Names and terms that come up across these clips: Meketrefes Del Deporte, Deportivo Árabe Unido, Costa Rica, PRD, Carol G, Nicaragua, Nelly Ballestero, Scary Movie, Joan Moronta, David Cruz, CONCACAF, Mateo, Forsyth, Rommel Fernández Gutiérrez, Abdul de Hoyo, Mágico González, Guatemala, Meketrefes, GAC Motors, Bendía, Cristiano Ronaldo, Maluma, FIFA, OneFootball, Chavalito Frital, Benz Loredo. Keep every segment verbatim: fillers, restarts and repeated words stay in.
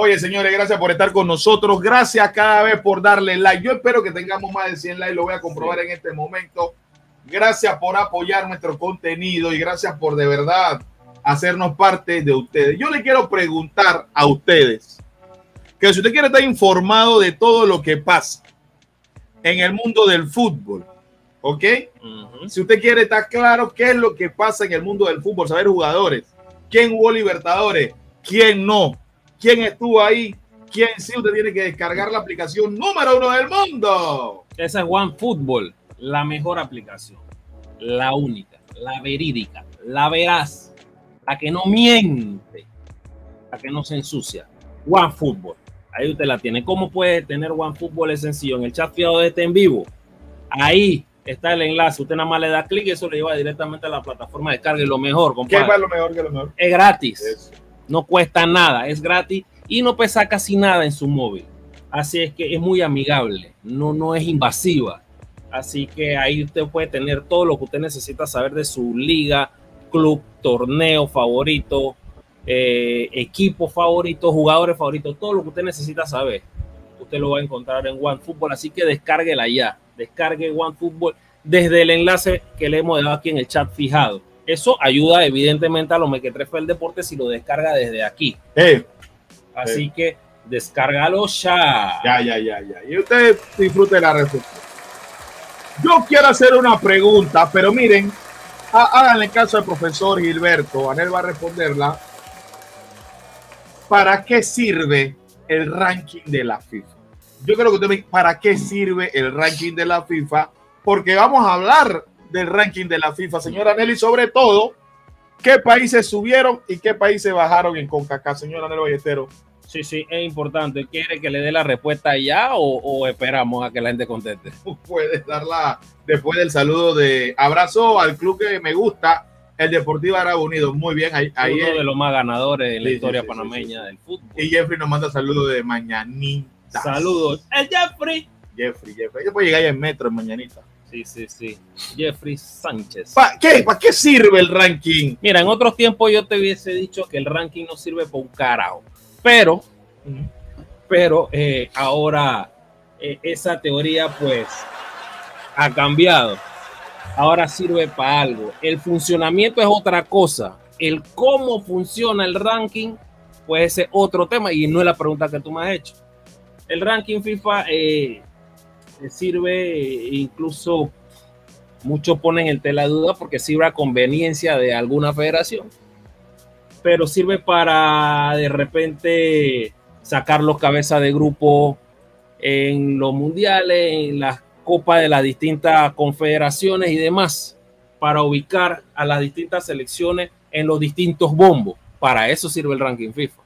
Oye, señores, gracias por estar con nosotros. Gracias cada vez por darle like. Yo espero que tengamos más de cien likes. Lo voy a comprobar en este momento. Gracias por apoyar nuestro contenido y gracias por de verdad hacernos parte de ustedes. Yo le quiero preguntar a ustedes que si usted quiere estar informado de todo lo que pasa en el mundo del fútbol, ¿ok? Uh-huh. Si usted quiere estar claro qué es lo que pasa en el mundo del fútbol, saber jugadores, quién jugó Libertadores, quién no, quién estuvo ahí, quién sí, usted tiene que descargar la aplicación número uno del mundo. Esa es OneFootball, la mejor aplicación, la única, la verídica, la veraz, la que no miente, la que no se ensucia. OneFootball, ahí usted la tiene. ¿Cómo puede tener OneFootball? Es sencillo, en el chat fiado de este en vivo, ahí está el enlace, usted nada más le da clic y eso le lleva directamente a la plataforma de carga. Y lo mejor, compadre, ¿qué es lo mejor que lo mejor? Es gratis, eso. No cuesta nada, es gratis y no pesa casi nada en su móvil, así es que es muy amigable, no, no es invasiva, así que ahí usted puede tener todo lo que usted necesita saber de su liga, club, torneo favorito, Eh, equipo favorito, jugadores favoritos, todo lo que usted necesita saber, usted lo va a encontrar en OneFootball, así que descárguela ya, descargue OneFootball desde el enlace que le hemos dejado aquí en el chat fijado. Eso ayuda evidentemente a los mequetrefes del deporte si lo descarga desde aquí. Hey, así hey. que descárgalo ya. Ya, ya, ya, ya. Y usted disfrute la respuesta. Yo quiero hacer una pregunta, pero miren, háganle caso al profesor Gilberto, Anel va a responderla. ¿Para qué sirve el ranking de la FIFA? Yo creo que usted me dice, ¿para qué sirve el ranking de la FIFA? Porque vamos a hablar del ranking de la FIFA, señora Nelly, sobre todo, ¿qué países subieron y qué países bajaron en CONCACAF, señora Anel Ballestero? Sí, sí, es importante. ¿Quiere que le dé la respuesta ya o, o esperamos a que la gente conteste? Puedes darla después del saludo de abrazo al club que me gusta, el Deportivo Árabe Unido. Muy bien. Ahí, ahí uno es de los más ganadores en la sí, historia sí, sí, panameña sí, sí. del fútbol. Y Jeffrey nos manda saludos de mañanitas. Saludos. ¡El Jeffrey! Jeffrey, Jeffrey. Después llegar en metro en mañanita. Sí, sí, sí. Jeffrey Sánchez. ¿Para qué? ¿Para qué sirve el ranking? Mira, en otros tiempos yo te hubiese dicho que el ranking no sirve para un carajo. Pero, pero eh, ahora eh, esa teoría pues ha cambiado. Ahora sirve para algo. El funcionamiento es otra cosa. El cómo funciona el ranking, pues ese es otro tema y no es la pregunta que tú me has hecho. El ranking FIFA eh, sirve, incluso muchos ponen en tela de duda porque sirve a conveniencia de alguna federación, pero sirve para de repente sacar los cabezas de grupo en los mundiales, en las copa de las distintas confederaciones y demás, para ubicar a las distintas selecciones en los distintos bombos. Para eso sirve el ranking FIFA.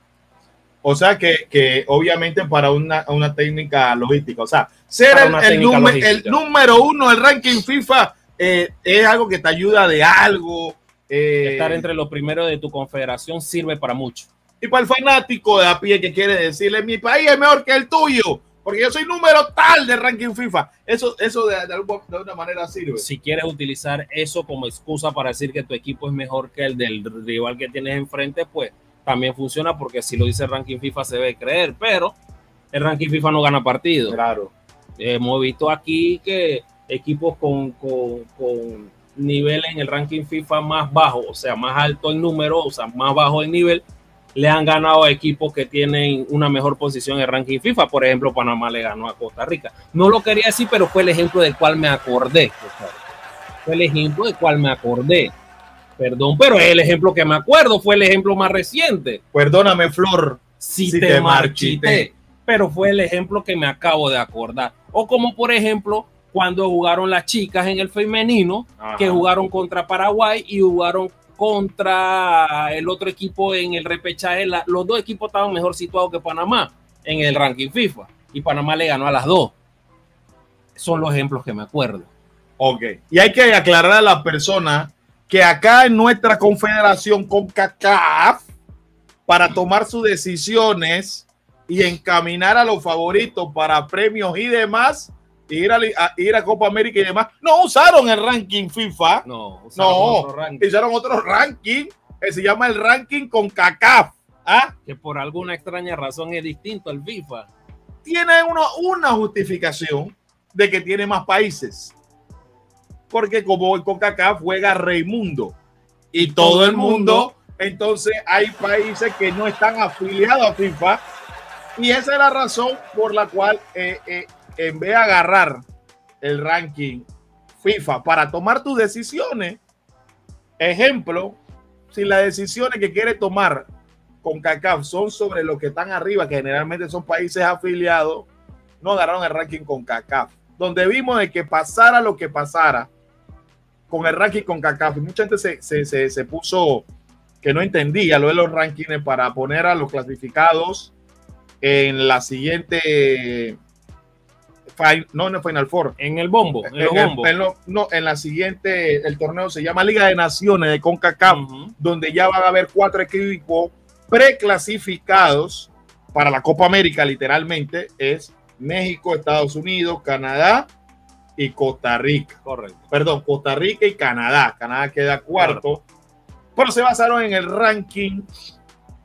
O sea que, que obviamente para una, una técnica logística, o sea, ser el, el, número, el número uno del ranking FIFA eh, es algo que te ayuda de algo. Eh, Estar entre los primeros de tu confederación sirve para mucho. Y para el fanático de a pie que quiere decirle, mi país es mejor que el tuyo, porque yo soy número tal de ranking FIFA. Eso, eso de, de, alguna, de alguna manera sirve. Si quieres utilizar eso como excusa para decir que tu equipo es mejor que el del rival que tienes enfrente, pues también funciona, porque si lo dice el ranking FIFA se debe creer, pero el ranking FIFA no gana partido. Claro. Hemos visto aquí que equipos con, con, con nivel en el ranking FIFA más bajo, o sea, más alto en número, o sea, más bajo en nivel, le han ganado a equipos que tienen una mejor posición en el ranking FIFA. Por ejemplo, Panamá le ganó a Costa Rica. No lo quería decir, pero fue el ejemplo del cual me acordé. Fue el ejemplo del cual me acordé. Perdón, pero es el ejemplo que me acuerdo. Fue el ejemplo más reciente. Perdóname, Flor, si, si te, te marchité, marchité. Pero fue el ejemplo que me acabo de acordar. O como, por ejemplo, cuando jugaron las chicas en el femenino, ajá, que jugaron contra Paraguay y jugaron contra el otro equipo en el repechaje. La, los dos equipos estaban mejor situados que Panamá en el ranking FIFA y Panamá le ganó a las dos. Son los ejemplos que me acuerdo. Ok, y hay que aclarar a las personas que acá en nuestra confederación CONCACAF, para tomar sus decisiones y encaminar a los favoritos para premios y demás, ir a, a, ir a Copa América y demás, no usaron el ranking FIFA. No, usaron no, otro ranking. Usaron otro ranking que se llama el ranking CONCACAF. A, que por alguna extraña razón es distinto al FIFA. Tiene uno una justificación de que tiene más países. Porque como el CONCACAF juega Raimundo y todo el mundo, entonces hay países que no están afiliados a FIFA. Y esa es la razón por la cual eh, eh, en vez de agarrar el ranking FIFA para tomar tus decisiones, ejemplo, si las decisiones que quiere tomar CONCACAF son sobre los que están arriba, que generalmente son países afiliados, no agarraron el ranking CONCACAF, donde vimos de que pasara lo que pasara con el ranking CONCACAF. Mucha gente se, se, se, se puso que no entendía lo de los rankings para poner a los clasificados en la siguiente final, no en el Final Four, en el bombo, en, en, el, bombo. en lo, no en la siguiente. El torneo se llama Liga de Naciones de CONCACAF, uh-huh. donde ya van a haber cuatro equipos preclasificados para la Copa América, literalmente es México, Estados Unidos, Canadá y Costa Rica. Correcto. Perdón, Costa Rica y Canadá. Canadá queda cuarto. Correcto. Pero se basaron en el ranking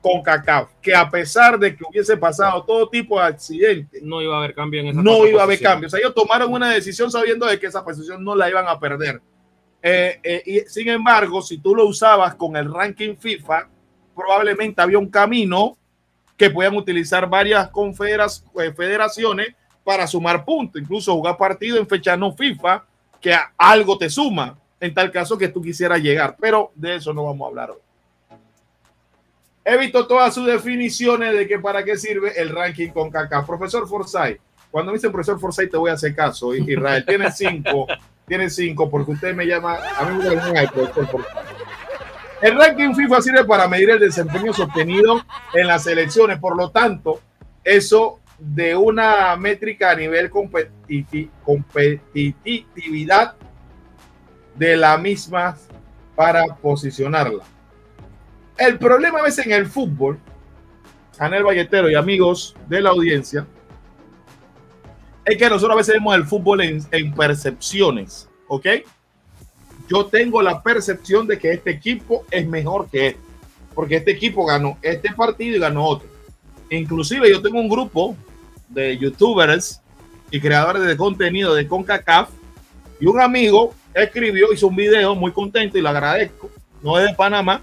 CONCACAF, que a pesar de que hubiese pasado todo tipo de accidentes, no iba a haber cambio en esa No iba a haber cambio. O sea, ellos tomaron una decisión sabiendo de que esa posición no la iban a perder. Eh, eh, y sin embargo, si tú lo usabas con el ranking FIFA, probablemente había un camino que podían utilizar varias confederas, eh, federaciones para sumar puntos, incluso jugar partido en fecha no FIFA, que a algo te suma, en tal caso que tú quisieras llegar, pero de eso no vamos a hablar hoy. He visto todas sus definiciones de que para qué sirve el ranking CONCACAF. Profesor Forsyth, cuando me dicen profesor Forsyth te voy a hacer caso, Israel, tiene cinco, tiene cinco, porque usted me llama, a mí me llaman el profesor Forsyth. El ranking FIFA sirve para medir el desempeño sostenido en las selecciones, por lo tanto, eso de una métrica a nivel competi- competitividad de la misma para posicionarla. El problema a veces en el fútbol, Anel Ballestero y amigos de la audiencia, es que nosotros a veces vemos el fútbol en, en percepciones, ¿ok? Yo tengo la percepción de que este equipo es mejor que este, porque este equipo ganó este partido y ganó otro. Inclusive yo tengo un grupo de youtubers y creadores de contenido de CONCACAF y un amigo escribió, hizo un video muy contento y lo agradezco, no es de Panamá,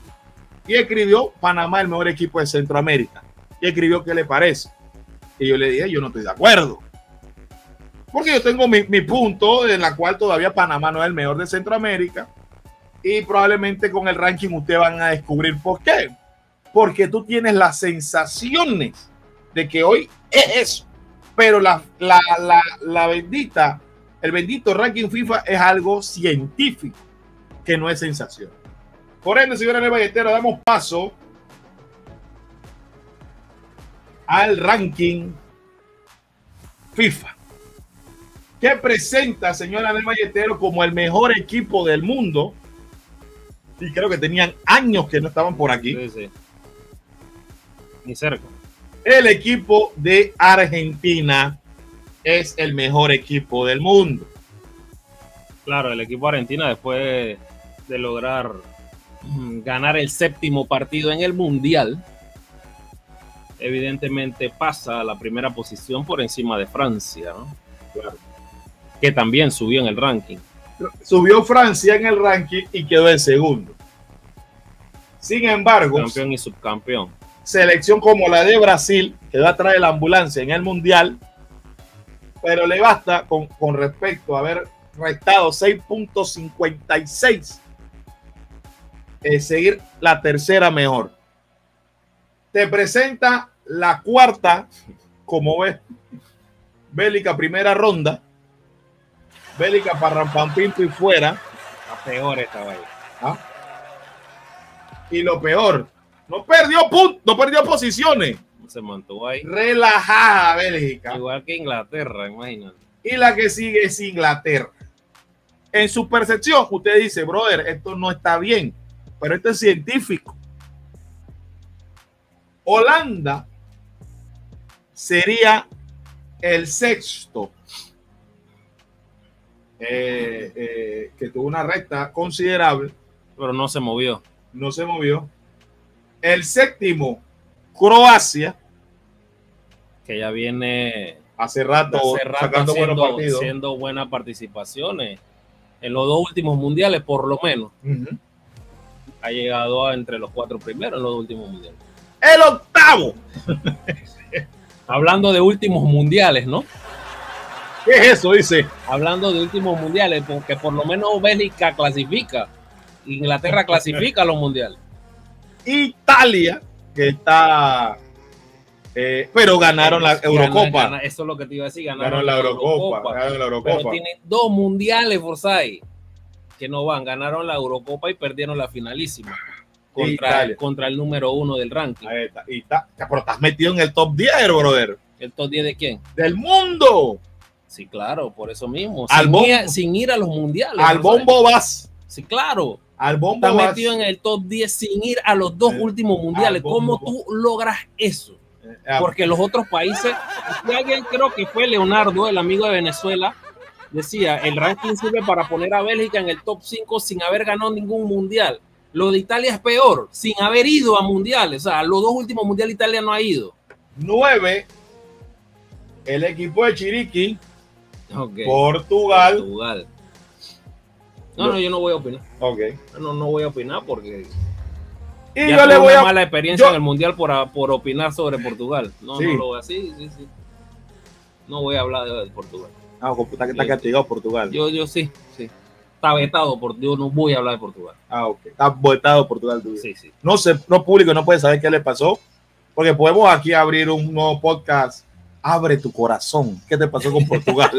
y escribió Panamá el mejor equipo de Centroamérica. Y escribió qué le parece. Y yo le dije, yo no estoy de acuerdo. Porque yo tengo mi, mi punto en la cual todavía Panamá no es el mejor de Centroamérica y probablemente con el ranking ustedes van a descubrir por qué. Porque tú tienes las sensaciones de que hoy es eso, pero la, la, la, la bendita, el bendito ranking FIFA es algo científico que no es sensación. Por ende, señor Anel Ballestero, damos paso al ranking FIFA, que presenta, señor Anel Ballestero, como el mejor equipo del mundo. Y creo que tenían años que no estaban por aquí. Sí, sí. Ni cerca. El equipo de Argentina es el mejor equipo del mundo. Claro, el equipo de Argentina, después de lograr ganar el séptimo partido en el Mundial, evidentemente pasa a la primera posición por encima de Francia, ¿no? Claro. Que también subió en el ranking. Subió Francia en el ranking y quedó en segundo. Sin embargo, campeón y subcampeón. Selección como la de Brasil, que va a traer la ambulancia en el Mundial, pero le basta con, con respecto a haber restado seis punto cincuenta y seis, eh, seguir la tercera mejor. Te presenta la cuarta, como ves, bélica primera ronda. Bélica parrampampinto y fuera. La peor esta vez. ¿Ah? Y lo peor, no perdió puntos, no perdió posiciones. Se mantuvo ahí. Relajada Bélgica. Igual que Inglaterra, imagínate. Y la que sigue es Inglaterra. En su percepción, usted dice, brother, esto no está bien, pero esto es científico. Holanda sería el sexto. Eh, eh, que tuvo una recta considerable, pero no se movió. No se movió. El séptimo Croacia, que ya viene hace rato, hace rato sacando haciendo, buenos partidos, haciendo buenas participaciones en los dos últimos mundiales, por lo menos. Uh-huh. Ha llegado a entre los cuatro primeros en los dos últimos mundiales. El octavo. Hablando de últimos mundiales, ¿no? ¿Qué es eso? Dice. Hablando de últimos mundiales, porque por lo menos Bélgica clasifica. Inglaterra clasifica a los mundiales. Italia, que está... Eh, pero ganaron la Eurocopa. Gana, eso es lo que te iba a decir. Ganaron, ganaron la, la Eurocopa, Eurocopa. Ganaron la Eurocopa. Pero tienen dos mundiales, Forsay, que no van. Ganaron la Eurocopa y perdieron la finalísima contra, contra el número uno del ranking. Ahí está, y está, pero estás metido en el top diez, brother. ¿El top diez de quién? ¡Del mundo! Sí, claro, por eso mismo. Al sin, bombo, ir, sin ir a los mundiales. Al bombo vas. Sí, claro. Al bombo estás vas. Metido en el top diez sin ir a los dos el, últimos mundiales. ¿Cómo tú logras eso? Porque los otros países, alguien creo que fue Leonardo, el amigo de Venezuela, decía, el ranking sirve para poner a Bélgica en el top cinco sin haber ganado ningún mundial. Lo de Italia es peor, sin haber ido a mundiales. O sea, los dos últimos mundiales Italia no ha ido. Nueve, el equipo de Chiriquí, okay. Portugal. Portugal. No, no, yo no voy a opinar. Okay. No, no voy a opinar porque... Y ya yo le voy una a mala experiencia yo... en el mundial por, a, por opinar sobre Portugal. No, sí. no lo voy a sí, sí, sí. No voy a hablar de, de Portugal. Ah, está, está castigado Portugal. Yo, yo sí, sí. Está vetado por yo no voy a hablar de Portugal. Ah, ok. Está vetado Portugal. Tú sí, sí. No sé, no público no puede saber qué le pasó, porque podemos aquí abrir un nuevo podcast. Abre tu corazón. ¿Qué te pasó con Portugal?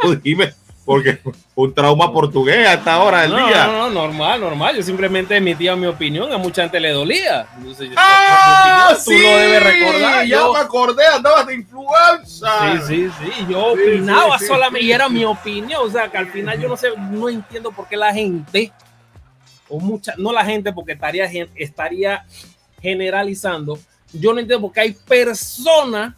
Tú dime. Porque un trauma portugués hasta ahora del no, día. No, no, normal, normal. Yo simplemente emitía mi opinión. A mucha gente le dolía. Entonces, ¡ah, yo, sí! Tú lo debes recordar. Ya yo... me acordé, andabas de influenza. Sí, sí, sí. Yo sí, opinaba sí, sí, solamente sí, y era sí. mi opinión. O sea, que al final yo no sé, no entiendo por qué la gente, o mucha, no la gente, porque estaría, estaría generalizando. Yo no entiendo porque hay personas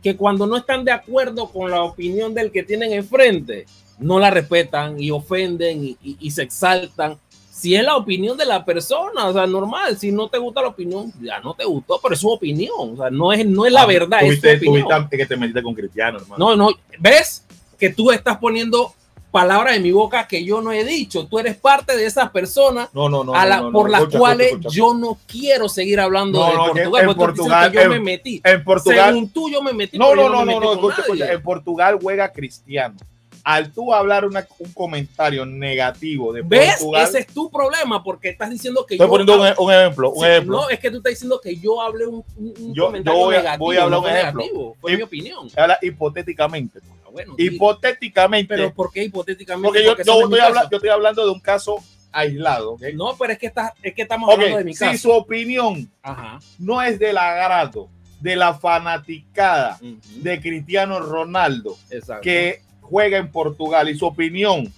que cuando no están de acuerdo con la opinión del que tienen enfrente, no la respetan y ofenden y, y, y se exaltan. Si es la opinión de la persona, o sea, normal, si no te gusta la opinión, ya no te gustó, pero es su opinión, o sea, no es, no es la ah, verdad. Tuviste, es tuviste que te metiste con Cristiano, hermano. No, no, ves que tú estás poniendo palabras en mi boca que yo no he dicho. Tú eres parte de esas personas no, no, no, a la, no, no, por no, las escucha, cuales escucha, escucha. Yo no quiero seguir hablando no, de no, Portugal. En Portugal, yo en, me metí. En Portugal, según tú, yo me metí. No, no, no, no, no, no escucha, escucha. En Portugal juega Cristiano. Al tú hablar una, un comentario negativo de ¿ves? Portugal, ese es tu problema porque estás diciendo que estoy yo poniendo hablo, un ejemplo, un sí, ejemplo. No, es que tú estás diciendo que yo hablé un, un yo, comentario yo voy, negativo. Voy a hablar un ejemplo. Fue mi opinión. Habla hipotéticamente. Bueno, hipotéticamente, pero ¿por qué hipotéticamente? Porque yo, porque yo, estoy, hablando, yo estoy hablando de un caso aislado. ¿Okay? No, pero es que, está, es que estamos okay. hablando de mi caso. Si su opinión ajá. no es del agrado, de la fanaticada uh-huh. de Cristiano Ronaldo, exacto. que juega en Portugal, y su opinión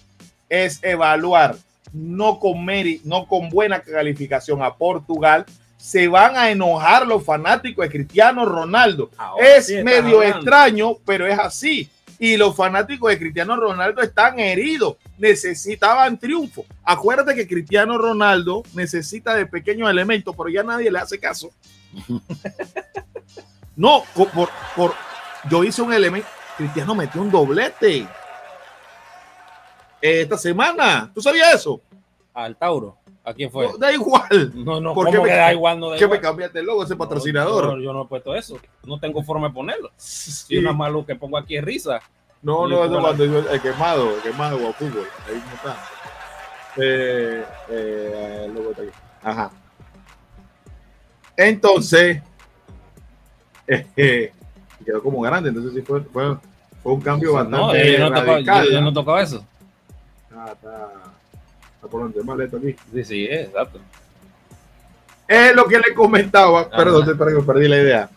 es evaluar no con mérito, no con buena calificación a Portugal, se van a enojar los fanáticos de Cristiano Ronaldo. Ahora, es sí, medio extraño, pero es así. Y los fanáticos de Cristiano Ronaldo están heridos, necesitaban triunfo. Acuérdate que Cristiano Ronaldo necesita de pequeños elementos, pero ya nadie le hace caso. No, por, por, yo hice un elemento, Cristiano metió un doblete esta semana. ¿Tú sabías eso? Al Tauro. ¿A quién fue? No, da igual. No, no, ¿por qué me, que da igual? No da ¿qué igual? Me cambiaste el logo, ese no, patrocinador. No, yo no he puesto eso. No tengo forma de ponerlo. Sí. Y una más lo que pongo aquí es risa. No, no, eso cuando yo he quemado, el quemado o fútbol. Ahí no está. Eh, eh, el logo está aquí. Ajá. Entonces, eh, eh, quedó como grande. Entonces sí fue, fue, fue un cambio bastante no, yo no radical. Tocaba, yo, yo no tocaba eso. Ah, está. Por donde mal esto aquí. Sí, sí, exacto. Es lo que le comentaba. Ajá. Perdón, te perdí, perdí la idea.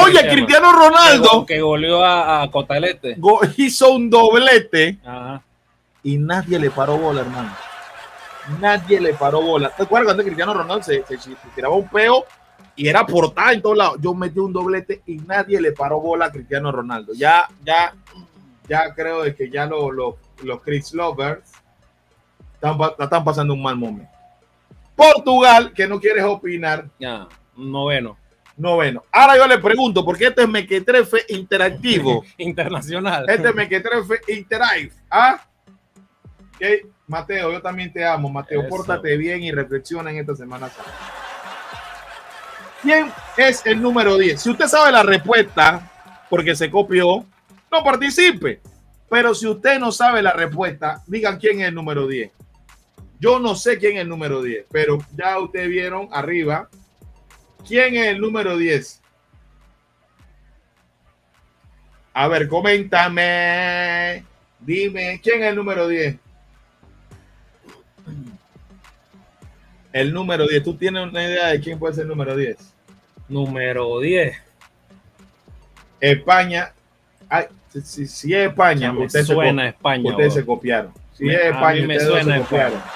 Oye, Cristiano Ronaldo. Que goleó a, a Cotalete. Go, hizo un doblete. Ajá. Y nadie le paró bola, hermano. Nadie le paró bola. ¿Te acuerdas cuando Cristiano Ronaldo se, se, se tiraba un peo y era portada en todos lados? Yo metí un doblete y nadie le paró bola a Cristiano Ronaldo. Ya, ya, ya creo que ya los, los, los Chris Lovers están pasando un mal momento. Portugal, que no quieres opinar, no, Noveno. Noveno. Ahora yo le pregunto, porque este es Mequetrefe Interactivo. Internacional. Este es Mequetrefe Interactive. ¿Ah? Okay. Mateo, yo también te amo, Mateo. Eso. Pórtate bien y reflexiona en esta semana. ¿Quién es el número diez? Si usted sabe la respuesta, porque se copió, no participe. Pero si usted no sabe la respuesta, digan quién es el número diez. Yo no sé quién es el número diez, pero ya ustedes vieron arriba. ¿Quién es el número diez? A ver, coméntame. Dime, ¿quién es el número diez? El número diez. ¿Tú tienes una idea de quién puede ser el número diez? Número diez. España. Ay, si, si, si es España, me usted suena se, España. Ustedes bro. se copiaron. Si me, es España, me ustedes suena se copiaron. España.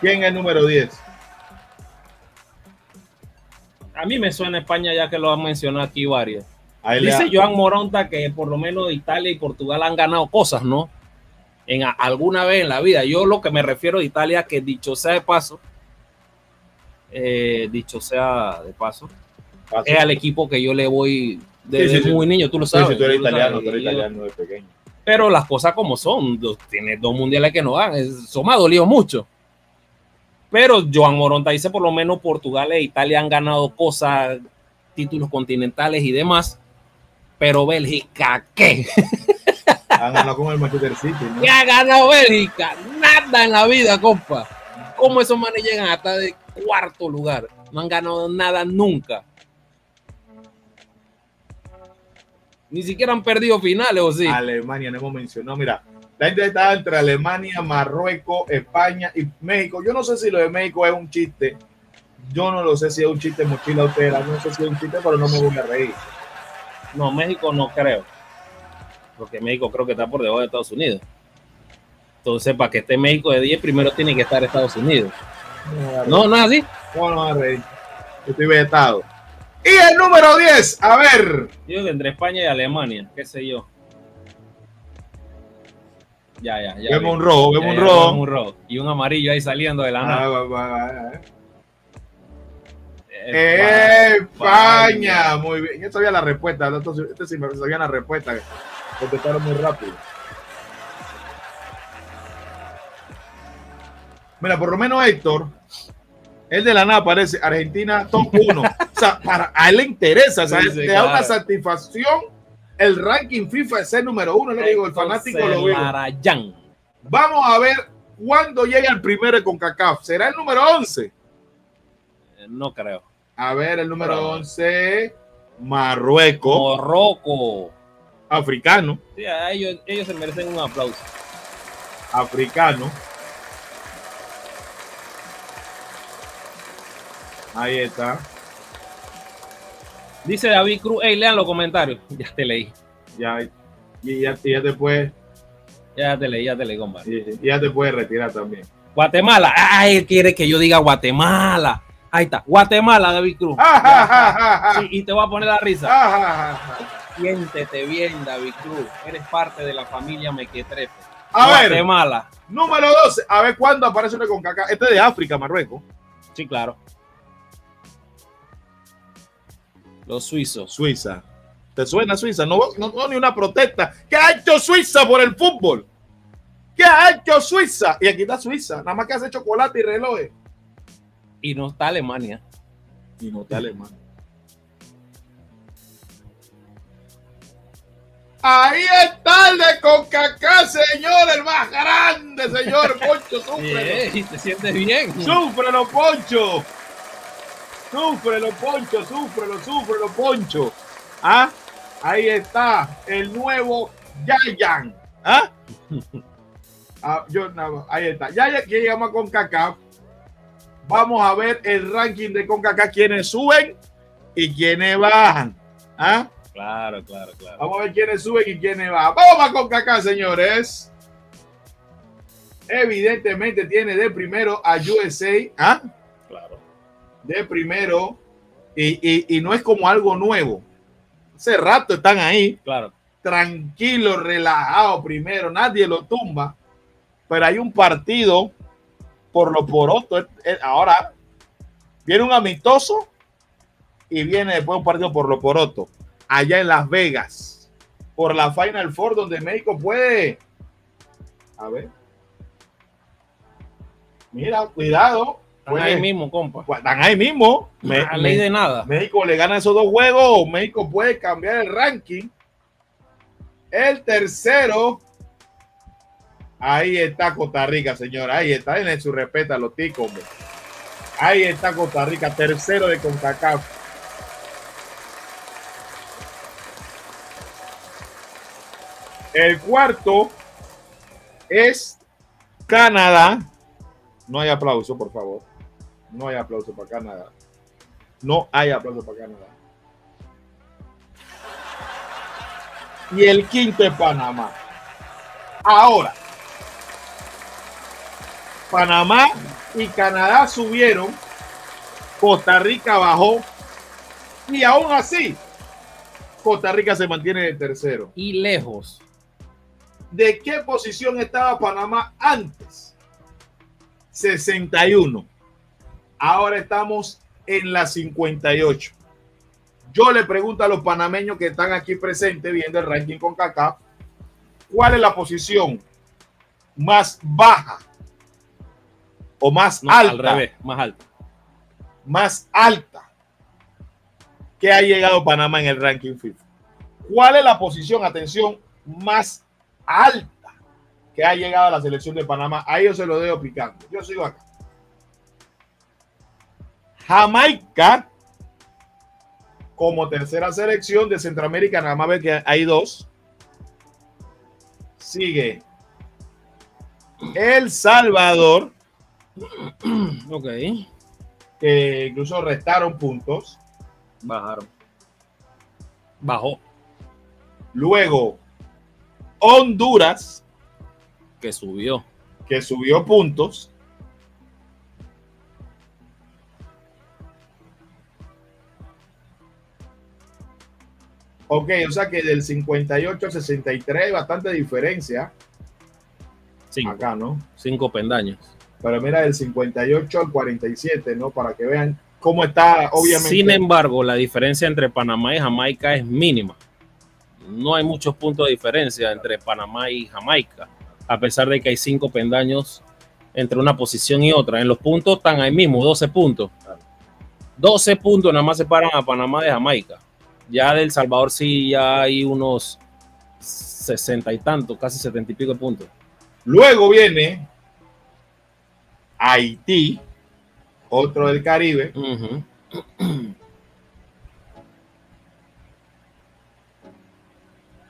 ¿Quién es el número diez? A mí me suena España, ya que lo han mencionado aquí varias. Ahí dice ha... Joan Moronta que por lo menos Italia y Portugal han ganado cosas, ¿no? En a, alguna vez en la vida. Yo lo que me refiero a Italia, que dicho sea de paso, eh, dicho sea de paso, paso, es al equipo que yo le voy desde sí, sí, muy sí. niño, tú lo sabes. Sí, sí, tú eres tú italiano, sabes, tú eres italiano de pequeño. Pero las cosas como son, tiene dos mundiales que no dan, eso me ha dolido mucho. Pero Joan Moronta dice por lo menos Portugal e Italia han ganado cosas, títulos continentales y demás. Pero Bélgica, ¿qué? Ha ganado con el Manchester City, ¿no? ¿Qué ha ganado Bélgica? Nada en la vida, compa. ¿Cómo esos manes llegan hasta de cuarto lugar? No han ganado nada nunca. Ni siquiera han perdido finales, ¿o sí? Alemania, no hemos mencionado, mira. La gente está entre Alemania, Marruecos, España y México. Yo no sé si lo de México es un chiste. Yo no lo sé si es un chiste mochila utera. No sé si es un chiste, pero no me voy a reír. No, México no creo. Porque México creo que está por debajo de Estados Unidos. Entonces, para que esté México de diez, primero tiene que estar Estados Unidos. No, no es así. No, no es reír. Yo estoy vegetado. Y el número diez, a ver. Yo entre España y Alemania, qué sé yo. Ya, ya, ya. Vemos un rojo, vemos un rojo. Vemos un rojo. Y un amarillo ahí saliendo de la nada. España. Muy bien. Yo sabía la respuesta. Este sí me sabía la respuesta. Contestaron muy rápido. Mira, por lo menos Héctor, el de la nada aparece. Argentina, top uno. O sea, para, a él le interesa. O sea, sí, sí, te claro. da una satisfacción. El ranking FIFA es el número uno, lo digo, el fanático lo veo. Vamos a ver cuándo llega el primero con CONCACAF. ¿Será el número once? No creo. A ver, el número Pero, once, Marruecos. Morroco. Africano. Sí, a ellos, ellos se merecen un aplauso. Africano. Ahí está. Dice David Cruz, hey, lean los comentarios. Ya te leí. Ya, y ya, y ya te puedes. Ya te leí, ya te leí, compadre. Y, y ya te puedes retirar también. Guatemala. Ay, quiere que yo diga Guatemala. Ahí está. Guatemala, David Cruz. Ah, ya, ah, ah, ah, sí, y te voy a poner la risa. Ah, ah, ah, Siéntete bien, David Cruz. Eres parte de la familia Mequetrefe. A Guatemala. Ver, número doce. A ver cuándo aparece una con caca. Este es de África, Marruecos. Sí, claro. Los suizos. Suiza. ¿Te suena Suiza? No, no, no, ni una protesta. ¿Qué ha hecho Suiza por el fútbol? ¿Qué ha hecho Suiza? Y aquí está Suiza. Nada más que hace chocolate y relojes. Y no está Alemania. Y no está Alemania. Ahí está el de CONCACAF, señor. El más grande, señor. Poncho, súfrelo. Sí, te sientes bien. Súfrelo, Poncho. Súfrelo, Poncho, súfrelo, súfrelo, Poncho. ¿Ah? Ahí está el nuevo Yayan. ¿Ah? ah, yo, no, ahí está. Ya, ya llegamos a CONCACAF. Vamos a ver el ranking de CONCACAF. Quiénes suben y quiénes bajan. ¿Ah? Claro, claro, claro. Vamos a ver quiénes suben y quiénes bajan. Vamos a CONCACAF, señores. Evidentemente tiene de primero a U S A. ¿Ah? Claro. De primero, y, y, y no es como algo nuevo. Hace rato están ahí, claro. Tranquilo, relajado primero, nadie lo tumba, pero hay un partido por lo poroto. Ahora Viene un amistoso y viene después un partido por lo poroto, allá en Las Vegas, por la Final Four, donde México puede. A ver. Mira, cuidado. Están ahí mismo, compa. Están ahí mismo. Me, no me, de nada. México le gana esos dos juegos. México puede cambiar el ranking. El tercero. Ahí está Costa Rica, señora. Ahí está. En su respeto a los ticos, hombre. Ahí está Costa Rica, tercero de CONCACAF. El cuarto es Canadá. No hay aplauso, por favor. No hay aplauso para Canadá. No hay aplauso para Canadá. Y el quinto es Panamá. Ahora, Panamá y Canadá subieron. Costa Rica bajó. Y aún así, Costa Rica se mantiene en el tercero. Y lejos. ¿De qué posición estaba Panamá antes? sesenta y uno. Ahora estamos en la cincuenta y ocho. Yo le pregunto a los panameños que están aquí presentes viendo el ranking con CONCACAF, ¿cuál es la posición más baja o más no, alta? Al revés, más alta. Más alta que ha llegado Panamá en el ranking FIFA. ¿Cuál es la posición, atención, más alta que ha llegado a la selección de Panamá? A ellos se lo dejo picando. Yo sigo acá. Jamaica, como tercera selección de Centroamérica, nada más ve que hay dos. Sigue El Salvador. Ok. Que incluso restaron puntos. Bajaron. Bajó. Luego, Honduras. Que subió. Que subió puntos. Ok, o sea que del cincuenta y ocho al sesenta y tres hay bastante diferencia. Cinco. Acá, ¿no? Cinco pendaños. Pero mira, del cincuenta y ocho al cuarenta y siete, ¿no? Para que vean cómo está, obviamente. Sin embargo, la diferencia entre Panamá y Jamaica es mínima. No hay muchos puntos de diferencia entre Panamá y Jamaica, a pesar de que hay cinco pendaños entre una posición y otra. En los puntos están ahí mismo, doce puntos. doce puntos nada más separan a Panamá de Jamaica. Ya del Salvador sí ya hay unos sesenta y tanto, casi setenta y pico de puntos. Luego viene Haití, otro del Caribe. Uh-huh.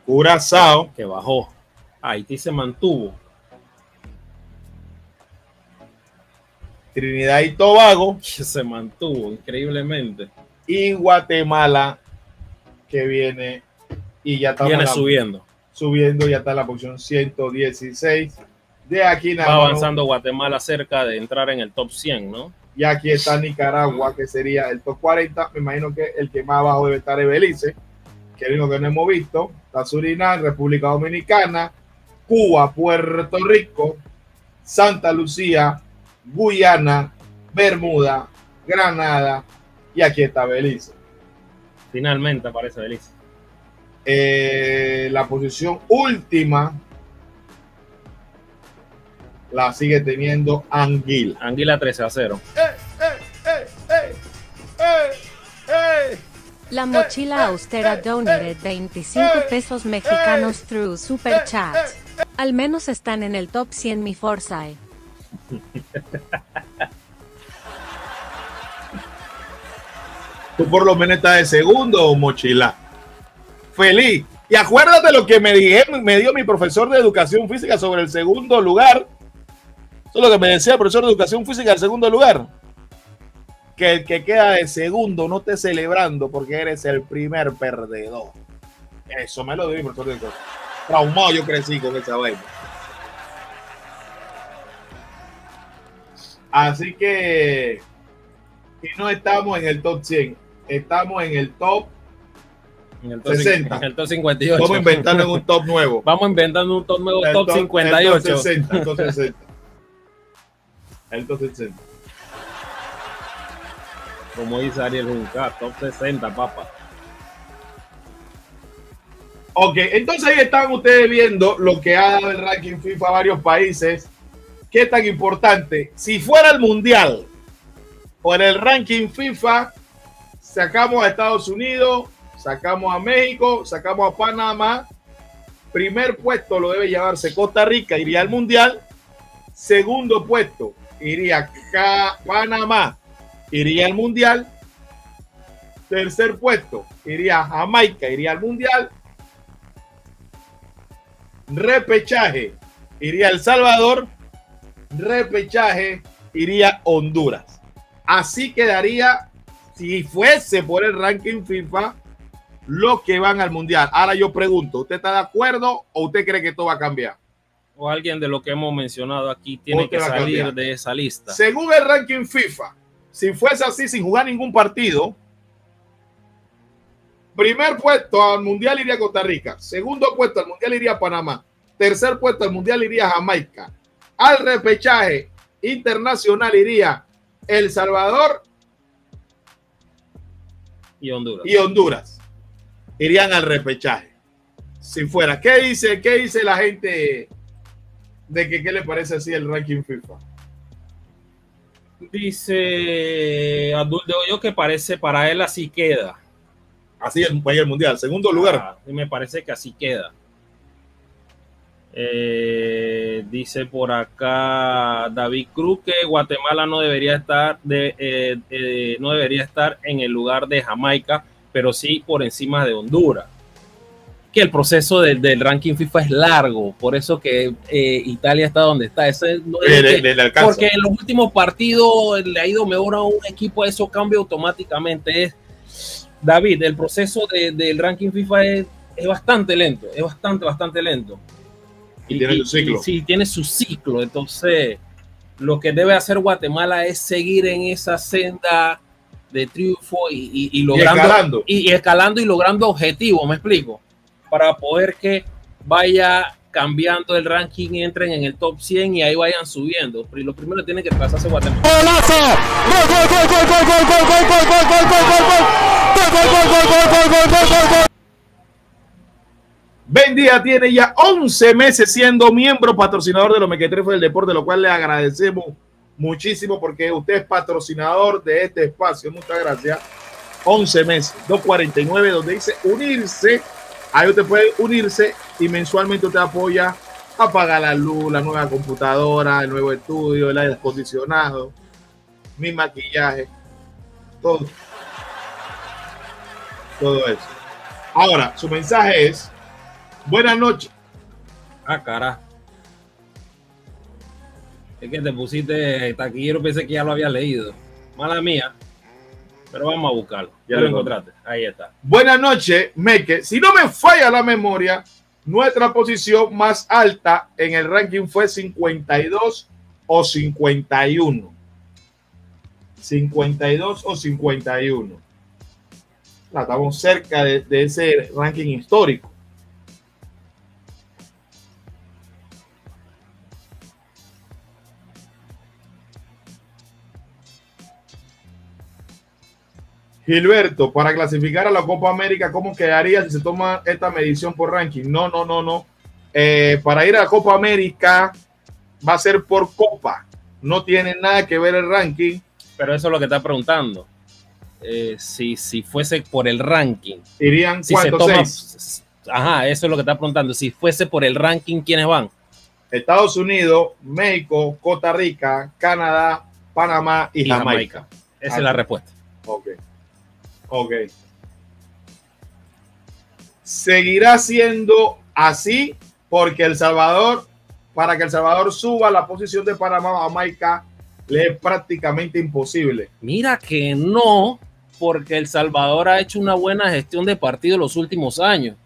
Curazao. Que bajó. Haití se mantuvo. Trinidad y Tobago, que se mantuvo increíblemente. Y Guatemala, que viene y ya está viene la, subiendo. Subiendo, ya está la posición ciento dieciséis. De aquí va avanzando Guatemala cerca de entrar en el top cien, ¿no? Y aquí está Nicaragua, que sería el top cuarenta. Me imagino que el que más abajo debe estar es Belice, que es el único que no hemos visto. Está Surinam, República Dominicana, Cuba, Puerto Rico, Santa Lucía, Guyana, Bermuda, Granada, y aquí está Belice. Finalmente aparece Belice. Eh, la posición última la sigue teniendo Anguila. Anguila trece a cero. Eh, eh, eh, eh, eh, eh. La mochila eh, eh, austera eh, donated eh, veinticinco pesos mexicanos eh, through super chat. Eh, eh, eh. Al menos están en el top cien mi Forsyth. Tú por lo menos estás de segundo, mochila. Feliz. Y acuérdate lo que me, dije, me dio mi profesor de educación física sobre el segundo lugar. Eso es lo que me decía el profesor de educación física del segundo lugar. Que el que queda de segundo no esté celebrando porque eres el primer perdedor. Eso me lo dio mi profesor de educación. Traumado yo crecí con esa vaina. Así que... Y no estamos en el top cien, estamos en el top, en el top sesenta. En el top cincuenta y ocho. Vamos inventando un top nuevo. Vamos inventando un top nuevo, el top, top cincuenta y ocho. El top sesenta, el top sesenta. El top sesenta. como dice Ariel Juncker, top sesenta, papá. Ok, entonces ahí están ustedes viendo lo que ha dado el ranking FIFA a varios países. ¿Qué tan importante? Si fuera el Mundial o en el ranking FIFA, sacamos a Estados Unidos, sacamos a México, sacamos a Panamá. Primer puesto lo debe llevarse Costa Rica, iría al Mundial. Segundo puesto iría Panamá, iría al Mundial. Tercer puesto iría Jamaica, iría al Mundial. Repechaje iría El Salvador, repechaje iría Honduras. Así quedaría, si fuese por el ranking FIFA, los que van al Mundial. Ahora yo pregunto, ¿usted está de acuerdo o usted cree que todo va a cambiar? O alguien de lo que hemos mencionado aquí tiene que salir de esa lista. Según el ranking FIFA, si fuese así, sin jugar ningún partido, primer puesto al Mundial iría Costa Rica, segundo puesto al Mundial iría Panamá, tercer puesto al Mundial iría Jamaica, al repechaje internacional iría El Salvador y Honduras. Y Honduras irían al repechaje. Si fuera, ¿qué dice, qué dice la gente de que qué le parece así el ranking FIFA? Dice Abdul de Hoyo que parece para él así queda. Así es, el Mundial. Segundo lugar. Ah, me parece que así queda. Eh, dice por acá David Cruz que Guatemala no debería estar de, eh, eh, no debería estar en el lugar de Jamaica, pero sí por encima de Honduras. Que el proceso de, del ranking FIFA es largo, por eso que eh, Italia está donde está. Eso no es le, que, le, le porque en los últimos partidos le ha ido mejor a un equipo, eso cambia automáticamente. Es David, el proceso de, del ranking FIFA es, es bastante lento, es bastante, bastante lento. Y, y tiene y, su ciclo. Y, sí, tiene su ciclo. Entonces, lo que debe hacer Guatemala es seguir en esa senda de triunfo y, y, y logrando y escalando. Y, y escalando y logrando objetivos, me explico, para poder que vaya cambiando el ranking, entren en el top cien y ahí vayan subiendo. Pero lo primero tiene que pasarse Guatemala. Bendía tiene ya once meses siendo miembro patrocinador de los Meketrefes del Deporte, lo cual le agradecemos muchísimo porque usted es patrocinador de este espacio. Muchas gracias. once meses, dos cuarenta y nueve, donde dice unirse. Ahí usted puede unirse y mensualmente usted apoya a pagar la luz, la nueva computadora, el nuevo estudio, el aire acondicionado, mi maquillaje, todo. Todo eso. Ahora, su mensaje es: buenas noches. Ah, cara. Es que te pusiste taquillero, pensé que ya lo había leído. Mala mía. Pero vamos a buscarlo. Ya lo encontraste. Ahí está. Buenas noches, Meke. Si no me falla la memoria, nuestra posición más alta en el ranking fue cincuenta y dos o cincuenta y uno. cincuenta y dos o cincuenta y uno. No, estamos cerca de, de ese ranking histórico. Gilberto, para clasificar a la Copa América, ¿cómo quedaría si se toma esta medición por ranking? No, no, no, no. Eh, para ir a la Copa América va a ser por Copa. No tiene nada que ver el ranking. Pero eso es lo que está preguntando. Eh, si, si fuese por el ranking. ¿Irían si cuántos? Se toma, seis. Ajá, eso es lo que está preguntando. Si fuese por el ranking, ¿quiénes van? Estados Unidos, México, Costa Rica, Canadá, Panamá y, y Jamaica. Jamaica. Esa ah, es la respuesta. Ok. Ok. Seguirá siendo así porque El Salvador, para que El Salvador suba la posición de Panamá, Jamaica, le es prácticamente imposible. Mira que no, porque El Salvador ha hecho una buena gestión de partido los últimos años.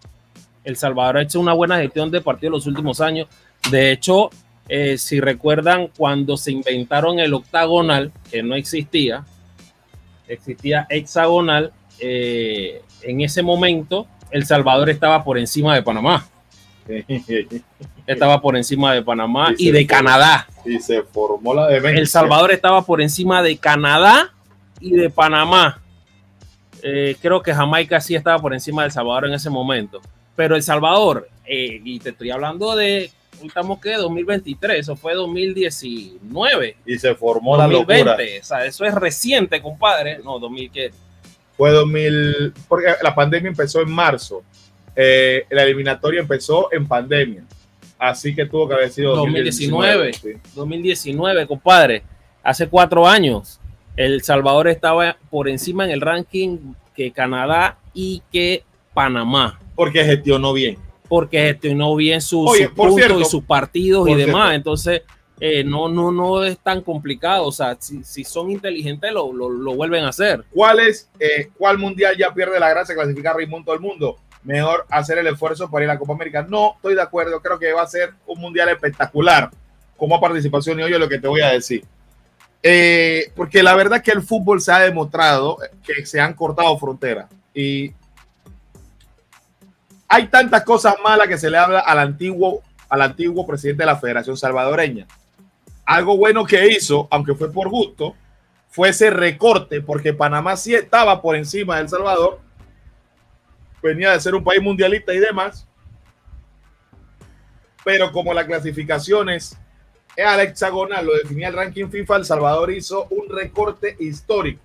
El Salvador ha hecho una buena gestión de partido los últimos años. De hecho, eh, si recuerdan, cuando se inventaron el octagonal, que no existía, existía hexagonal, eh, en ese momento El Salvador estaba por encima de Panamá, estaba por encima de Panamá y, y de formó, Canadá, y se formó la de Benz. El Salvador estaba por encima de Canadá y de Panamá. Eh, creo que Jamaica sí estaba por encima de El Salvador en ese momento. Pero El Salvador, eh, y te estoy hablando de, estamos que dos mil veintitrés, eso fue dos mil diecinueve. Y se formó dos mil veinte, la locura. O sea, eso es reciente, compadre. No, dos mil, ¿qué? Fue dos mil, porque la pandemia empezó en marzo. Eh, la eliminatoria empezó en pandemia. Así que tuvo que haber sido dos mil diecinueve. dos mil diecinueve, sí. dos mil diecinueve, compadre. Hace cuatro años. El Salvador estaba por encima en el ranking que Canadá y que Panamá. Porque gestionó bien. Porque gestionó bien sus su puntos y sus partidos y demás. Cierto. Entonces, eh, no, no, no es tan complicado. O sea, si, si son inteligentes, lo, lo, lo vuelven a hacer. ¿Cuál es, eh, cuál mundial ya pierde la gracia clasificar Raymond todo el mundo? Mejor hacer el esfuerzo para ir a la Copa América. No, estoy de acuerdo. Creo que va a ser un mundial espectacular. Como participación, y hoy es lo que te voy a decir. Eh, porque la verdad es que el fútbol se ha demostrado que se han cortado fronteras y hay tantas cosas malas que se le habla al antiguo, al antiguo presidente de la Federación Salvadoreña. Algo bueno que hizo, aunque fue por gusto, fue ese recorte, porque Panamá sí estaba por encima de El Salvador, venía de ser un país mundialista y demás, pero como las clasificaciones al hexagonal lo definía el ranking FIFA, El Salvador hizo un recorte histórico.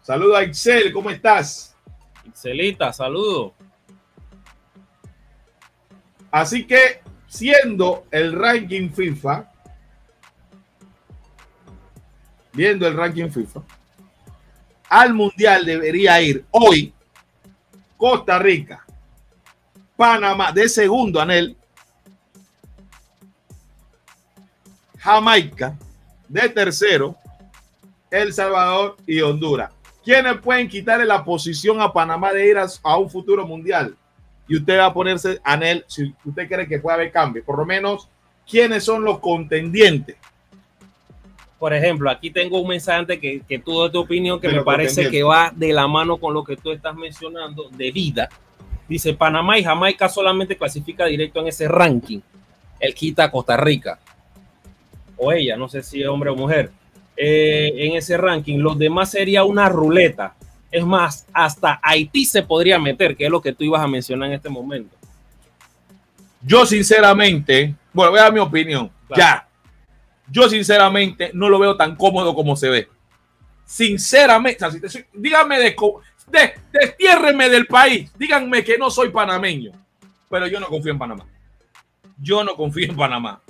Saludos a Excel, ¿cómo estás? Excelita, saludo. Así que, siendo el ranking FIFA, viendo el ranking FIFA, al mundial debería ir hoy Costa Rica, Panamá de segundo, Anel, Jamaica de tercero, El Salvador y Honduras. ¿Quiénes pueden quitarle la posición a Panamá de ir a, a un futuro mundial? Y usted va a ponerse, Anel, si usted cree que puede haber cambio, por lo menos, ¿quiénes son los contendientes? Por ejemplo, aquí tengo un mensaje que, que tú de tu opinión, que pero me parece que va de la mano con lo que tú estás mencionando de vida. Dice, Panamá y Jamaica solamente clasifica directo en ese ranking. Él quita a Costa Rica. O ella, no sé si es hombre o mujer. Eh, en ese ranking, los demás sería una ruleta. Es más, hasta Haití se podría meter, que es lo que tú ibas a mencionar en este momento. Yo sinceramente, bueno, voy a dar mi opinión. Claro. Ya. Yo sinceramente no lo veo tan cómodo como se ve. Sinceramente, o sea, si te soy, díganme, de, de, destiérreme del país, díganme que no soy panameño, pero yo no confío en Panamá. Yo no confío en Panamá.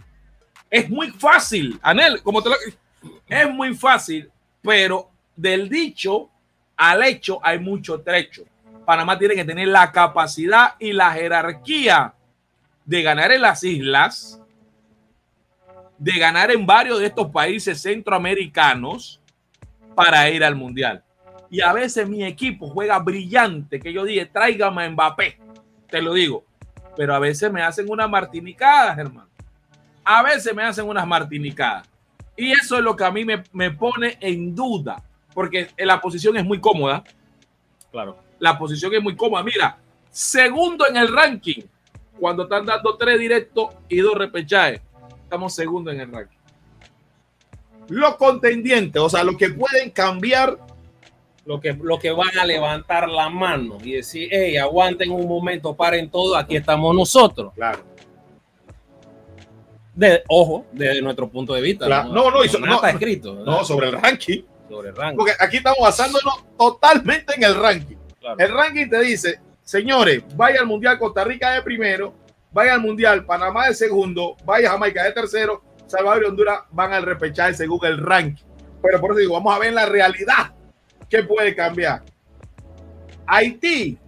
Es muy fácil, Anel, como te lo, es muy fácil, pero del dicho al hecho hay mucho trecho. Panamá tiene que tener la capacidad y la jerarquía de ganar en las islas, de ganar en varios de estos países centroamericanos para ir al mundial. Y a veces mi equipo juega brillante, que yo dije, tráigame a Mbappé, te lo digo, pero a veces me hacen unas martinicadas, hermano. A veces me hacen unas martinicadas. Y eso es lo que a mí me, me pone en duda, porque la posición es muy cómoda. Claro, la posición es muy cómoda. Mira, segundo en el ranking, cuando están dando tres directos y dos repechajes. Estamos segundo en el ranking. Los contendientes, o sea, los que pueden cambiar, lo que, lo que van a levantar la mano y decir, hey, aguanten un momento, paren todo, aquí estamos nosotros. Claro. De, ojo, desde nuestro punto de vista. Claro. No, no, no, no, no está escrito, ¿verdad? No, sobre el ranking. Sobre el ranking. Porque aquí estamos basándonos totalmente en el ranking. Claro. El ranking te dice, señores, vaya al mundial Costa Rica de primero, vaya al mundial Panamá de segundo, vaya Jamaica de tercero, Salvador y Honduras van al repechaje según el ranking. Pero por eso digo, vamos a ver la realidad. ¿Qué puede cambiar? Haití.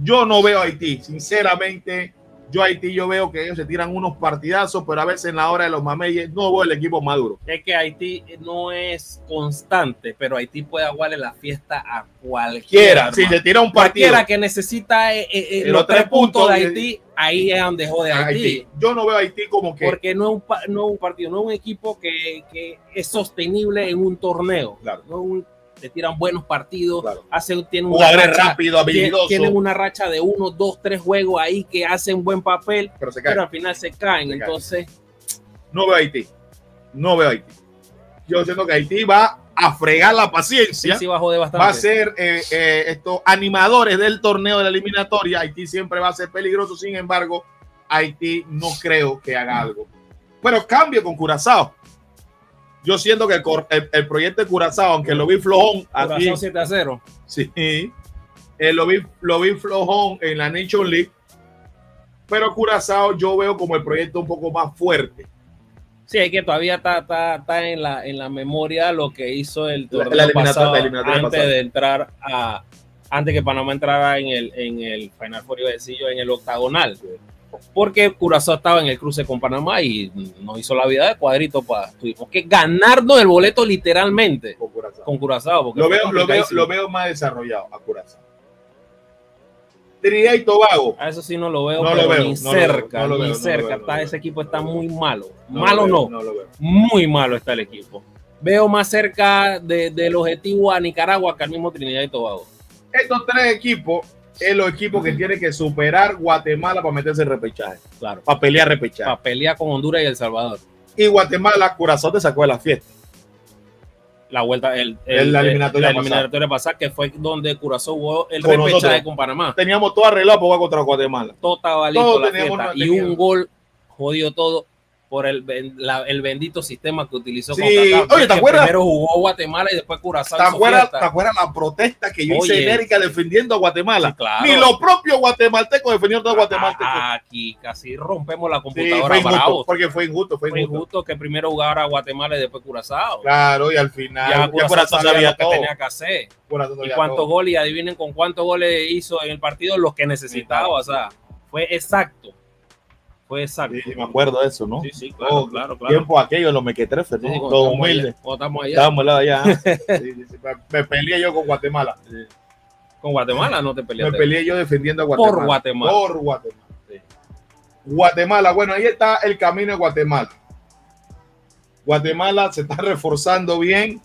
Yo no veo a Haití. Sinceramente, yo a Haití yo veo que ellos se tiran unos partidazos, pero a veces en la hora de los mameyes no veo el equipo maduro. Es que Haití no es constante, pero Haití puede aguarle la fiesta a cualquiera. Si se tira un partido. Cualquiera que necesita eh, eh, los, los tres, tres puntos, puntos de Haití. Ahí es donde jode a Haití. Haití. Yo no veo a Haití como que... Porque no es un, no un partido, no es un equipo que, que es sostenible en un torneo. Claro. No un, te tiran buenos partidos, claro. hacen, tienen, una racha, rápido, tienen una racha de uno, dos, tres juegos ahí que hacen buen papel, pero, se pero al final se caen. Se Entonces, caen. no veo a Haití, no veo a Haití. Yo siento que Haití va a fregar la paciencia, sí, sí, bajó de bastante. Va a ser eh, eh, estos animadores del torneo de la eliminatoria. Haití siempre va a ser peligroso, sin embargo, Haití no creo que haga algo. Bueno, cambio con Curazao. Yo siento que el, el, el proyecto de Curazao, aunque lo vi flojón, aquí, siete a cero. Sí, eh, lo, vi, lo vi flojón en la Nation League, pero Curazao yo veo como el proyecto un poco más fuerte. Sí, es que todavía está, está, está en, la, en la memoria lo que hizo el torneo la, la pasado la antes pasado. de entrar a antes que Panamá entrara en el, en el Final Four, iba a decir yo, en el octagonal. Porque Curazao estaba en el cruce con Panamá y nos hizo la vida de cuadrito. Para, tuvimos que ganarnos el boleto literalmente con Curazao. Con Curazao porque lo, veo, lo, veo, lo veo más desarrollado a Curazao. Trinidad y Tobago. A eso sí no lo veo, no pero lo veo, ni no cerca. Lo veo, no lo ni veo, cerca. No lo veo, está, no ese equipo está no muy malo. No malo veo, no. no muy malo está el equipo. Veo más cerca de, del objetivo a Nicaragua que al mismo Trinidad y Tobago. Estos tres equipos es los equipos que tiene que superar Guatemala para meterse en repechaje. Claro. Para pelear repechaje. Para pelear con Honduras y El Salvador. Y Guatemala, Curazao te sacó de la fiesta. La vuelta, el, el, la eliminatoria, el, la eliminatoria pasada, que fue donde Curazao jugó el con repechaje con Panamá. Teníamos todo arreglado para jugar contra Guatemala. Todo estaba listo, la fiesta. Y un gol jodió todo por el, la, el bendito sistema que utilizó. Sí. CONCACAF. Oye, ¿te acuerdas? Primero jugó Guatemala y después Curazao. ¿Te acuerdas, ¿Te acuerdas la protesta que yo hice enérgica defendiendo a Guatemala? Sí, claro. Ni los propios guatemaltecos defendiendo a guatemaltecos. Aquí casi rompemos la computadora. Sí, fue injusto, porque fue injusto. Fue, fue injusto. injusto que primero jugara a Guatemala y después Curazao. Claro, y al final ya Curazao sabía lo que tenía que hacer. Y cuántos goles, y adivinen con cuántos goles hizo en el partido los que necesitaba. O sea, fue exacto. Fue exacto. Sí, me acuerdo de eso, ¿no? Sí, sí, claro, oh, claro, claro. Tiempo aquello, los Meketrefes, ¿no? Sí, todo humilde. Estamos allá. Estamos allá. Sí, sí, sí. Me peleé yo con Guatemala. Sí. ¿Con Guatemala no te peleaste? Me peleé yo defendiendo a Guatemala. Por Guatemala. Por Guatemala. Sí. Guatemala, bueno, ahí está el camino de Guatemala. Guatemala se está reforzando bien.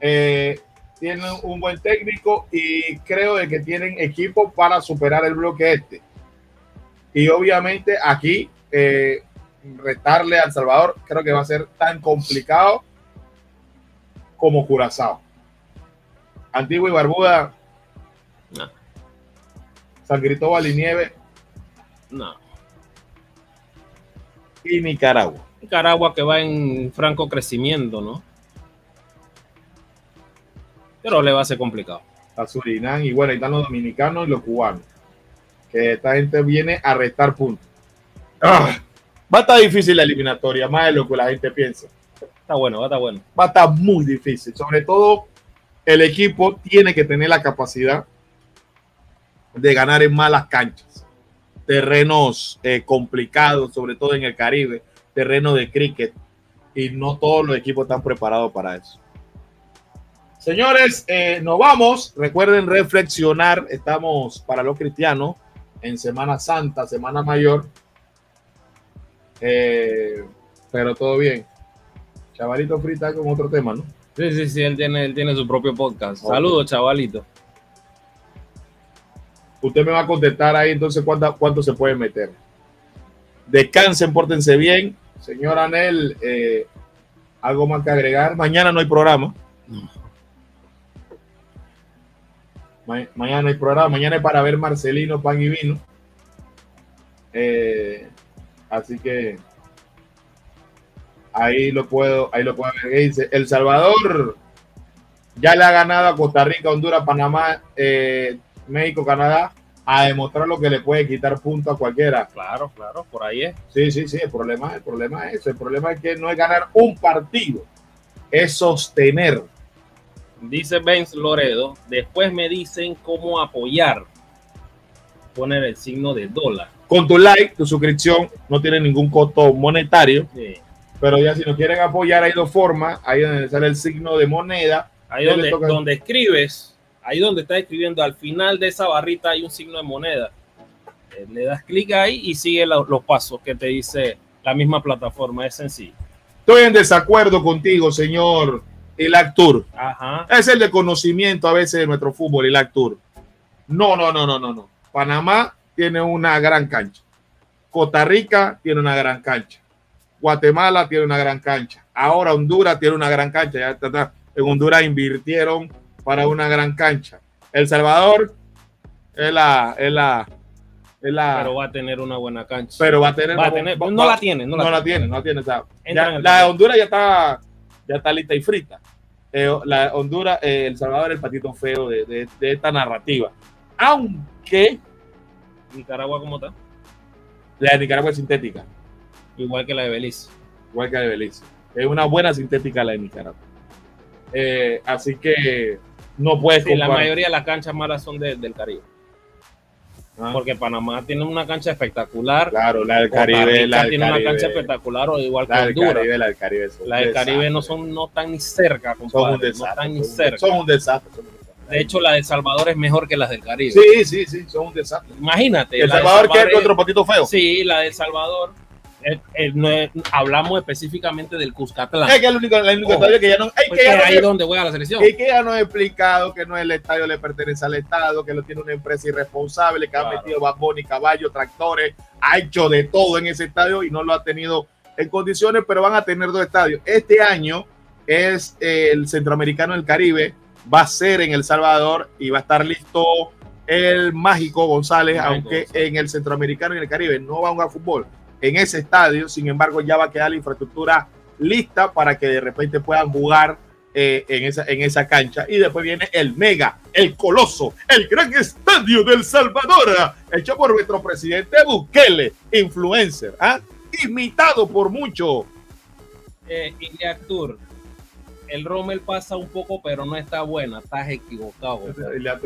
Eh, tiene un buen técnico y creo de que tienen equipo para superar el bloque este. Y obviamente aquí... Eh, retarle a El Salvador creo que va a ser tan complicado como Curazao. Antigua y Barbuda, no. San Cristóbal y Nieve, no. Y Nicaragua. Nicaragua que va en franco crecimiento, ¿no? Pero le va a ser complicado a Surinam. Y bueno, ahí están los dominicanos y los cubanos, que esta gente viene a restar puntos. Ah, va a estar difícil la eliminatoria, más de lo que la gente piensa. Está bueno, va a estar bueno. Va a estar muy difícil. Sobre todo, el equipo tiene que tener la capacidad de ganar en malas canchas. Terrenos eh, complicados, sobre todo en el Caribe, terreno de cricket. Y no todos los equipos están preparados para eso. Señores, eh, nos vamos. Recuerden reflexionar. Estamos para los cristianos en Semana Santa, Semana Mayor. Eh, pero todo bien. Chavalito Frital con otro tema, ¿no? Sí, sí, sí, él tiene, él tiene su propio podcast. Okay. Saludos, Chavalito. Usted me va a contestar ahí entonces cuánto, cuánto se puede meter. Descansen, pórtense bien. Señor Anel, eh, algo más que agregar. Mañana no hay programa. No. Ma mañana no hay programa. Mañana es para ver Marcelino, pan y vino. Eh... Así que ahí lo puedo, ahí lo puedo ver. Dice, El Salvador ya le ha ganado a Costa Rica, Honduras, Panamá, eh, México, Canadá, a demostrar lo que le puede quitar punto a cualquiera. Claro, claro, por ahí es. Sí, sí, sí, el problema, el problema es eso. El problema es que no es ganar un partido, es sostener. Dice Benz Loredo, después me dicen cómo apoyar. Poner el signo de dólar. Con tu like, tu suscripción, no tiene ningún costo monetario. Sí. Pero ya si nos quieren apoyar, hay dos formas. Ahí donde sale el signo de moneda. Ahí donde, donde escribes, ahí donde estás escribiendo, al final de esa barrita hay un signo de moneda. Le das clic ahí y sigue los, los pasos que te dice la misma plataforma. Es sencillo. Estoy en desacuerdo contigo, señor El Actur. Ajá. Es el desconocimiento a veces de nuestro fútbol, el Actur. No, no, no, no, no, no. Panamá tiene una gran cancha. Costa Rica tiene una gran cancha. Guatemala tiene una gran cancha. Ahora Honduras tiene una gran cancha. Ya está, está. En Honduras invirtieron para una gran cancha. El Salvador es la... Es la La, pero va a tener una buena cancha. Pero va a tener, va una, tener va, no va, la tiene, no la, no la tiene, no la tiene. O sea, ya, la de Honduras ya está, ya está lista y frita. Eh, la Honduras, eh, El Salvador, el patito feo de, de, de esta narrativa. Aunque Nicaragua, ¿cómo está? La de Nicaragua es sintética, igual que la de Belice, igual que la de Belice. Es una buena sintética la de Nicaragua. Eh, así que no puedes. Sí, la mayoría de las canchas malas son de, del Caribe. Porque Panamá tiene una cancha espectacular. Claro, la del Caribe. La del tiene Caribe, una cancha espectacular, o igual que la del Honduras. Caribe, la del Caribe, la del Caribe no son, no están ni cerca, compadre, son un desastre, no están ni cerca. Son un desastre. Son un desastre. De hecho, la de Salvador es mejor que las del Caribe. Sí, sí, sí, son un desastre. Imagínate. El Salvador, Salvador que es otro poquito feo. Sí, la de Salvador. El, el, el, el, hablamos específicamente del Cuscatlán. Es que el único, el único estadio que ya no, hay pues que ya no, ahí es donde juega la selección. Y que ya nos ha explicado que no es el estadio, le pertenece al Estado, que lo tiene una empresa irresponsable, que claro, ha metido baboni, caballo, tractores, ha hecho de todo en ese estadio y no lo ha tenido en condiciones, pero van a tener dos estadios. Este año es el Centroamericano del Caribe, va a ser en El Salvador y va a estar listo el Mágico González, Mágico aunque González. En el Centroamericano y en el Caribe no va a jugar fútbol. En ese estadio, sin embargo, ya va a quedar la infraestructura lista para que de repente puedan jugar eh, en, esa, en esa cancha. Y después viene el mega, el coloso, el gran estadio del Salvador, hecho por nuestro presidente Bukele, influencer, ¿ah? Imitado por mucho. Eh, y Actur, el Rommel pasa un poco, pero no está buena, estás equivocado.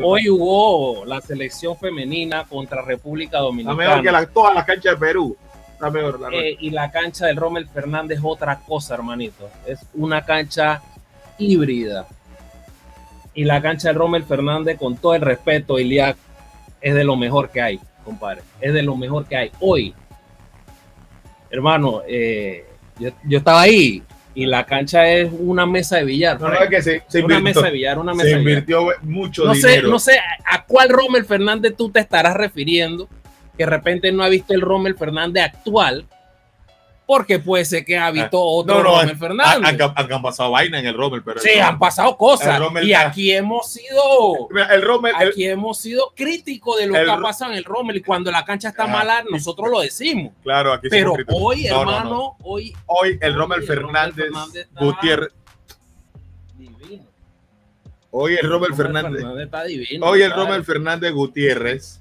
Hoy jugó la selección femenina contra República Dominicana. La mejor que la, todas las canchas de Perú. La mejor, la eh, y la cancha del Rommel Fernández es otra cosa, hermanito. Es una cancha híbrida. Y la cancha del Rommel Fernández, con todo el respeto, Iliac, es de lo mejor que hay, compadre. Es de lo mejor que hay. Hoy, hermano, eh, yo, yo estaba ahí y la cancha es una mesa de billar. No, no, es que se, se una invirtió, mesa de billar, una mesa se invirtió de billar. Mucho no dinero. Sé, no sé a cuál Rommel Fernández tú te estarás refiriendo, que de repente no ha visto el Rommel Fernández actual, porque puede ser que ha visto otro no, no, Rommel Fernández. Han, han, han, han pasado vainas en el Rommel, pero sí, Rommel, han pasado cosas. Rommel, y aquí hemos sido el Rommel, aquí el, hemos sido críticos de lo el, que ha pasado en el Rommel, y cuando la cancha está ah, mala, nosotros lo decimos. Claro, aquí pero hoy, no, hermano, no, no. hoy hoy el Rommel hoy, Fernández, Fernández Gutiérrez. Divino. Hoy el Rommel Fernández, Fernández está divino. Hoy el Rommel Fernández Gutiérrez.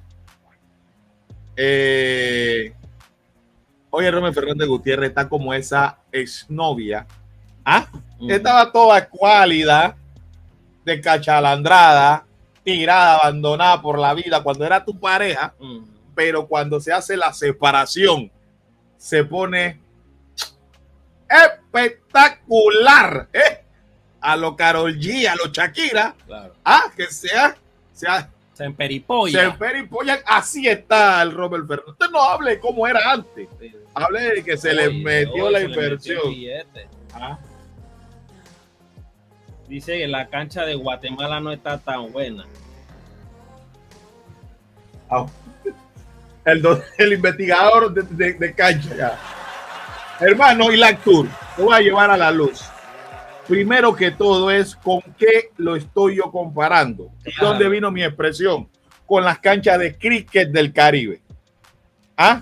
Eh, oye, Rommel Fernández Gutiérrez está como esa exnovia. ¿Ah? Mm. Estaba toda cuálida, descachalandrada, tirada, abandonada por la vida cuando era tu pareja, mm. pero cuando se hace la separación se pone espectacular, ¿eh? A lo Carol G, a lo Shakira, claro. Ah, que sea, sea Se emperipolla. Se emperipolla. Así está el Rommel Fernández. Usted no hable cómo era antes. Hable de que se Ay, le metió Dios, la inversión. Ah. Dice que la cancha de Guatemala no está tan buena. Ah. El, do, el investigador de, de, de cancha. Ya. Hermano, y la Tour, te voy a llevar a la luz. Primero que todo es con qué lo estoy yo comparando. ¿Y dónde vino mi expresión? Con las canchas de cricket del Caribe. ¿Ah?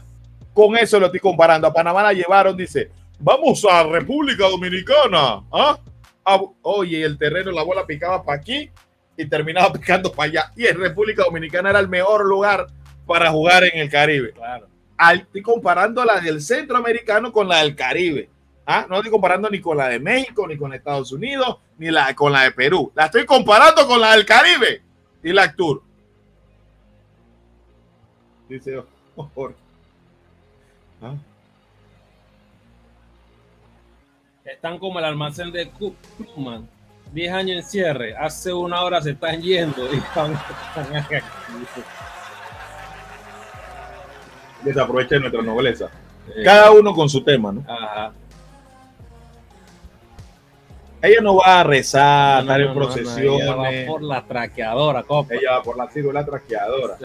Con eso lo estoy comparando. A Panamá la llevaron, dice, vamos a República Dominicana. ¿Ah? A, oye, el terreno, la bola picaba para aquí y terminaba picando para allá. Y en República Dominicana era el mejor lugar para jugar en el Caribe. Claro. Al, estoy comparando la del centroamericano con la del Caribe. Ah, no estoy comparando ni con la de México, ni con Estados Unidos, ni la, con la de Perú. La estoy comparando con la del Caribe. Y la Actur. Dice, oh, oh, oh. ¿Ah? Están como el almacén de Kuhlman. diez años en cierre. Hace una hora se están yendo. Y están, están aquí. Desaprovechen nuestra nobleza. Cada uno con su tema, ¿no? Ajá. Ella no va a rezar, no, no, no, no, no, no, no, no, ella va por la traqueadora, copa. Ella va por la círula traqueadora.